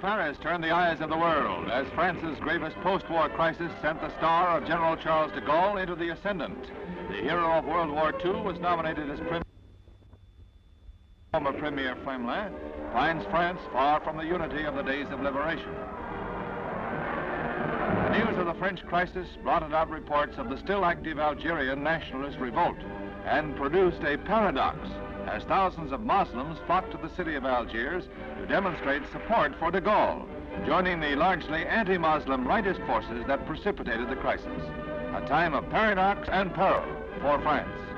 Paris turned the eyes of the world as France's gravest post-war crisis sent the star of General Charles de Gaulle into the ascendant. The hero of World War II was nominated as former Premier Fremlin finds France far from the unity of the days of liberation. The news of the French crisis blotted out reports of the still active Algerian nationalist revolt and produced a paradox as thousands of Muslims flocked to the city of Algiers to demonstrate support for de Gaulle, joining the largely anti-Muslim rightist forces that precipitated the crisis. A time of paradox and peril for France.